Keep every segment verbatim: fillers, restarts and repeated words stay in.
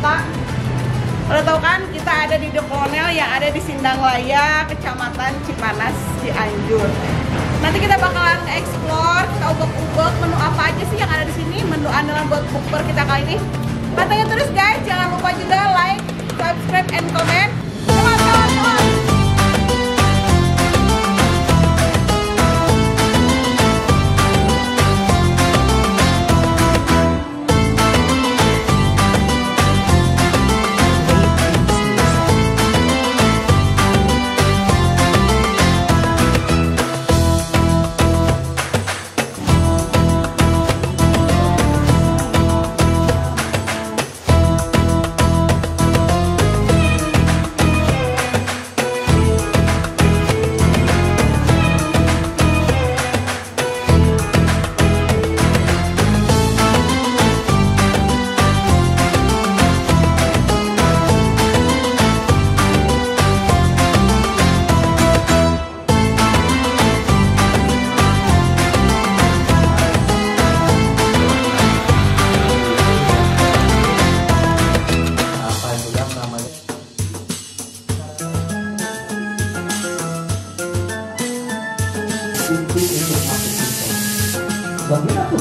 kita. Kalau tahu kan, kita ada di D'Colonel yang ada di Sindang Layak, Kecamatan Cipanas, Cianjur. Nanti kita bakalan explore, kita ubek-ubek menu apa aja sih yang ada di sini, menu andalan buat bukber kita kali ini. Pantengin terus guys, jangan lupa juga like, subscribe, and comment. Bagi aku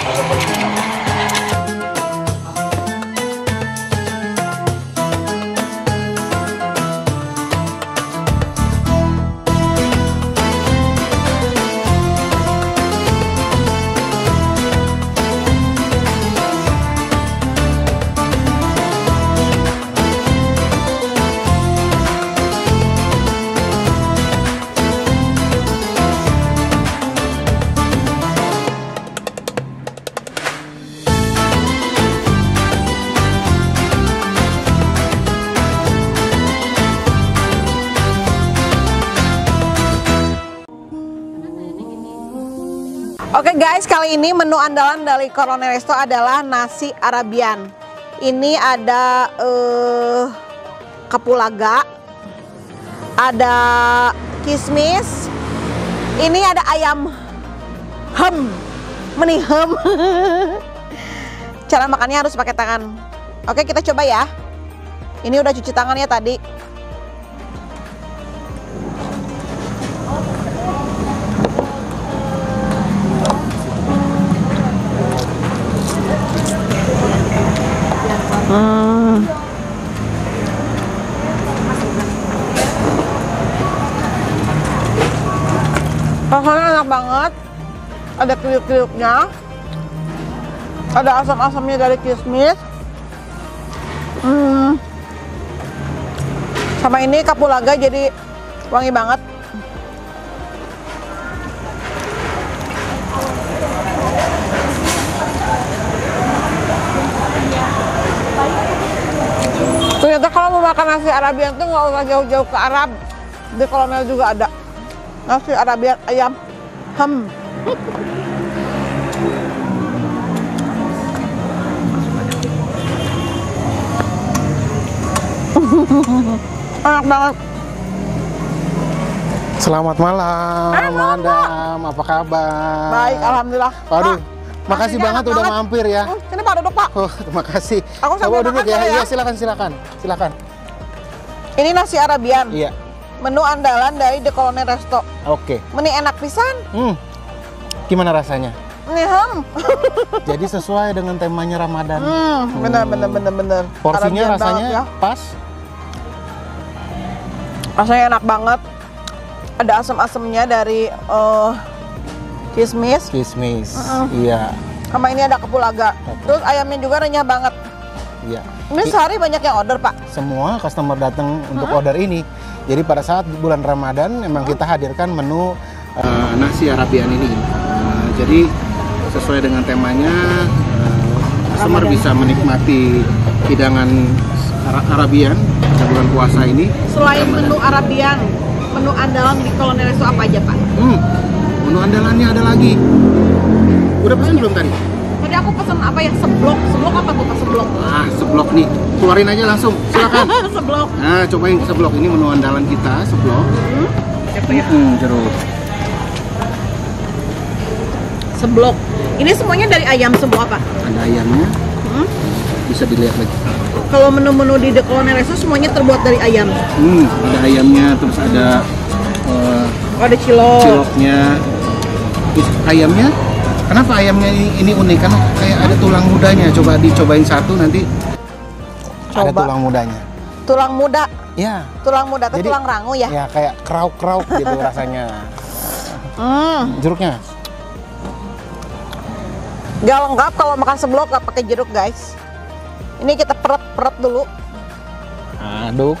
para pemerintah. Oke guys, kali ini menu andalan dari D'Colonel Resto adalah nasi Arabian. Ini ada eh, kapulaga, ada kismis, ini ada ayam hem, menihem. Cara makannya harus pakai tangan. Oke, kita coba ya. Ini udah cuci tangannya tadi. Hmm. Rasanya enak banget. Ada kriuk-kriuknya, ada asam-asamnya dari kismis. Hmm. Sama ini kapulaga jadi wangi banget. Ternyata kalau mau makan nasi Arabian tuh nggak usah jauh-jauh ke Arab. Di D'Colonel juga ada nasi Arabian ayam hem. Enak banget. Selamat malam, eh, Madam. Apa kabar? Baik, alhamdulillah. Waduh, makasih banget udah banget. Mampir ya. Pak, duduk Pak. Oh, terima kasih. Aku sambil duduk ya. Iya, ya, silakan silakan. Silakan. Ini nasi Arabian. Iya. Menu andalan dari D'Colonel Resto. Oke. Okay. Menu enak pisan. Hmm. Gimana rasanya? Niham. Jadi sesuai dengan temanya Ramadan. Hmm, benar hmm. benar benar benar. Porsinya Arabian rasanya banget, ya. Pas. Rasanya enak banget. Ada asam-asamnya dari uh, kismis. Kismis. Uh -uh. Iya. Sama ini ada kapulaga. Terus ayamnya juga renyah banget. Iya. Ini sehari banyak yang order, Pak? Semua customer datang untuk hmm? order ini. Jadi pada saat bulan Ramadan memang hmm? kita hadirkan menu uh, nasi Arabian ini. Uh, jadi sesuai dengan temanya, uh, customer bisa menikmati hidangan Arabian pada bulan puasa ini. Selain menu Arabian, menu andalan di D'Colonel Resto apa aja, Pak? Hmm. Menu andalannya ada lagi. Udah pesen belum tadi? Tadi aku pesen apa ya? Seblok. Seblok apa tuh? Seblok. Ah, seblok nih. Keluarin aja langsung. Silakan. Seblok. Nah, cobain seblok. Ini menu andalan kita, seblok. Hmm. Ini hmm, jeruk. Seblok. Ini semuanya dari ayam semua, Pak? Ada ayamnya. Hmm. hmm? Bisa dilihat lagi. Kalau menu-menu di D'Colonel itu semuanya terbuat dari ayam. Hmm, ada ayamnya, terus ada uh, oh, ada cilok. Ciloknya. Terus ayamnya. Kenapa ayamnya ini, ini unik? Karena kayak ada tulang mudanya. Coba dicobain satu nanti. Coba. Ada tulang mudanya. Tulang muda. Ya. Tulang muda atau tulang rangu ya? Ya, kayak krauk-krauk gitu rasanya. Mm. Jeruknya gak lengkap kalau makan seblok gak pakai jeruk, guys. Ini kita peret-peret dulu. Aduk.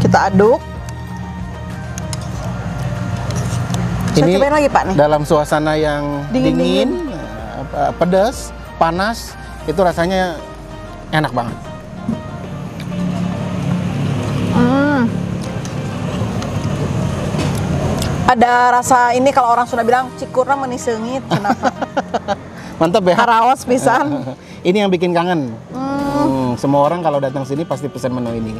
Kita aduk. Saya ini cobain lagi, Pak, nih. Dalam suasana yang dingin, dingin, dingin. pedas, panas, itu rasanya enak banget. Hmm. Ada rasa ini kalau orang sudah bilang cikurna menisengit, kenapa? Mantap ya. Karaos pisan. Ini yang bikin kangen. Hmm. Hmm, semua orang kalau datang sini pasti pesan menu ini.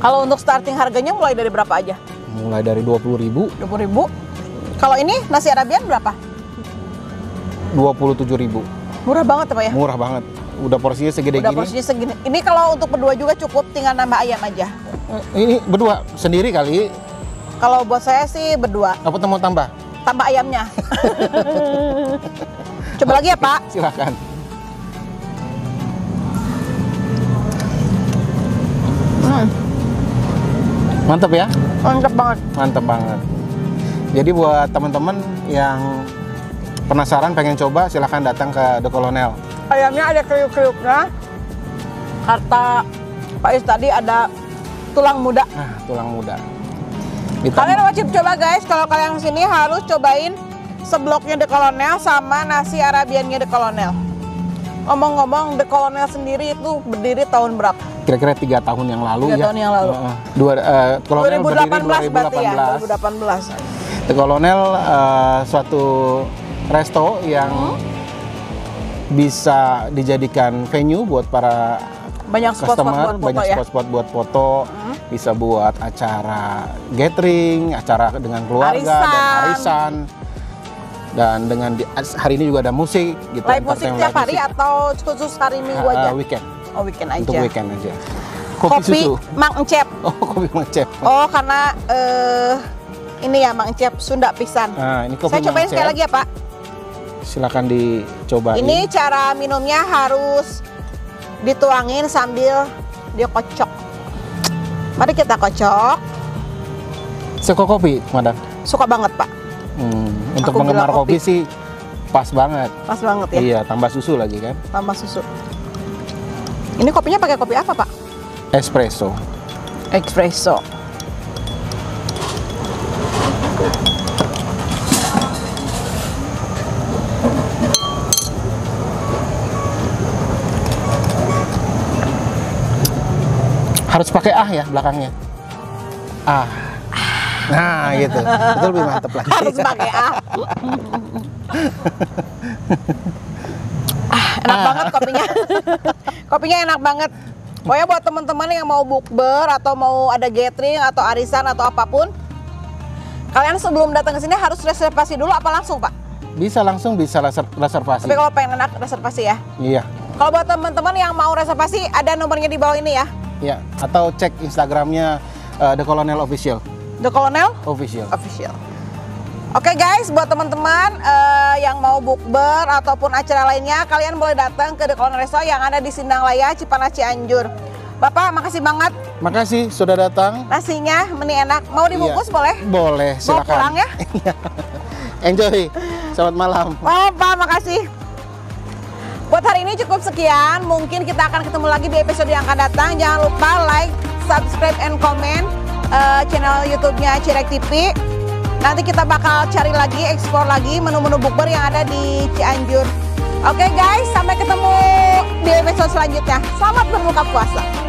Kalau untuk starting harganya mulai dari berapa aja? Mulai dari dua puluh ribu. dua puluh ribu. Kalau ini nasi Arabian berapa? dua puluh tujuh ribu. Murah banget Pak ya? Murah banget. Udah porsinya segede Udah gini. Porsinya segini. Ini kalau untuk berdua juga cukup, tinggal nambah ayam aja. Ini berdua sendiri kali. Kalau buat saya sih berdua. Apa mau tambah? Tambah ayamnya. Coba lagi ya Pak. Silakan. Hmm. Mantap ya? Mantap banget. Mantap banget. Jadi buat teman-teman yang penasaran pengen coba, silahkan datang ke D'Colonel. Ayamnya ada kriuk-kriuknya, kata Pak Is tadi ada tulang muda. Nah, tulang muda. Hitam. Kalian wajib coba guys, kalau kalian sini harus cobain sebloknya D'Colonel sama nasi Arabiannya D'Colonel. Ngomong-ngomong, D'Colonel sendiri itu berdiri tahun berapa? Kira-kira tiga tahun yang lalu ya. Tahun yang lalu. Dua, uh, D'Colonel dua ribu delapan belas berarti ya. dua ribu delapan belas. D'Colonel uh, suatu resto yang hmm. bisa dijadikan venue buat para banyak customer, spot, spot, banyak spot-spot ya? Buat foto, hmm. bisa buat acara gathering, acara dengan keluarga, arisan. dan arisan, dan dengan di, hari ini juga ada musik, gitu. Live musik tiap hari musik. Atau khusus hari Minggu aja? Uh, weekend. Oh weekend aja. Untuk weekend aja. Kopi, kopi susu. Mang Cep. Oh kopi Mang Cep. Oh karena uh, ini ya Mang Cep Sunda pisan. Nah, ini kopi Saya Mang cobain Cep. Sekali lagi ya Pak. Silahkan dicoba. Ini cara minumnya harus dituangin sambil dikocok. Mari kita kocok. Suka kopi, Madam? Suka banget, Pak. Hmm, untuk Aku penggemar kopi. kopi sih pas banget. Pas banget ya? Iya, tambah susu lagi kan? Tambah susu. Ini kopinya pakai kopi apa, Pak? Espresso. Espresso. Harus pakai ah ya belakangnya. Ah. Nah, gitu. Itu lebih mantap lagi. Harus pakai ah. ah, enak ah. banget kopinya. Kopinya enak banget. Pokoknya buat teman-teman yang mau bukber atau mau ada gathering atau arisan atau apapun, kalian sebelum datang ke sini harus reservasi dulu apa langsung, Pak? Bisa langsung, bisa reservasi. Tapi kalau pengen enak reservasi ya. Iya. Kalau buat teman-teman yang mau reservasi ada nomornya di bawah ini ya. Ya, atau cek Instagramnya uh, D'Colonel Official. D'Colonel Official. Official. Oke okay guys, buat teman-teman uh, yang mau bukber ataupun acara lainnya, kalian boleh datang ke D'Colonel Resto yang ada di Sindang Layak, Cipanas, Cianjur. Bapak, makasih banget. Makasih sudah datang. Nasinya meni enak. Mau dibungkus ya, boleh? Boleh, silakan. Mau pulang ya? Enjoy. Selamat malam. Bapak, makasih. Buat hari ini cukup sekian, mungkin kita akan ketemu lagi di episode yang akan datang. Jangan lupa like, subscribe, and comment uh, channel YouTube-nya Cirek T V. Nanti kita bakal cari lagi, explore lagi menu-menu bukber yang ada di Cianjur. Oke guys, sampai ketemu di episode selanjutnya. Selamat berbuka puasa.